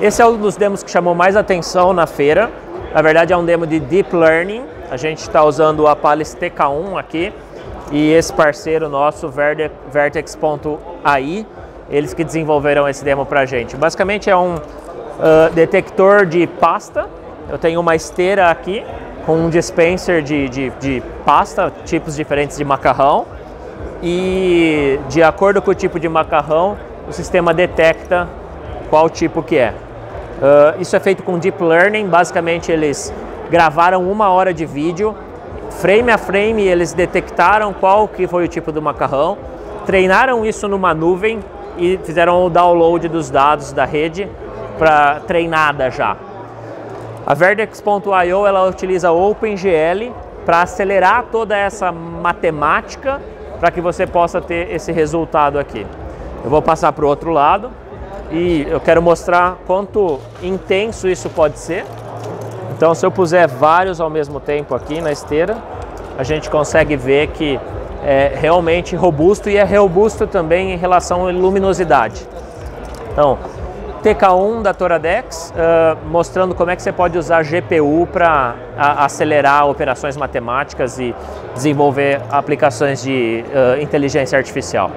Esse é um dos demos que chamou mais atenção na feira. Na verdade é um demo de Deep Learning. A gente está usando o Apalis TK1 aqui e esse parceiro nosso, Vertex.ai, eles que desenvolveram esse demo pra gente. Basicamente é um detector de pasta. Eu tenho uma esteira aqui com um dispenser de pasta, tipos diferentes de macarrão. E de acordo com o tipo de macarrão, o sistema detecta qual tipo que é. Isso é feito com Deep Learning. Basicamente eles gravaram 1 hora de vídeo, frame a frame eles detectaram qual que foi o tipo do macarrão, treinaram isso numa nuvem e fizeram o download dos dados da rede para treinada já. A Vertex.io ela utiliza OpenGL para acelerar toda essa matemática para que você possa ter esse resultado aqui. Eu vou passar para o outro lado e eu quero mostrar quanto intenso isso pode ser. Então, se eu puser vários ao mesmo tempo aqui na esteira, a gente consegue ver que é realmente robusto e é robusto também em relação à luminosidade. Então, TK1 da Toradex, mostrando como é que você pode usar GPU para acelerar operações matemáticas e desenvolver aplicações de inteligência artificial.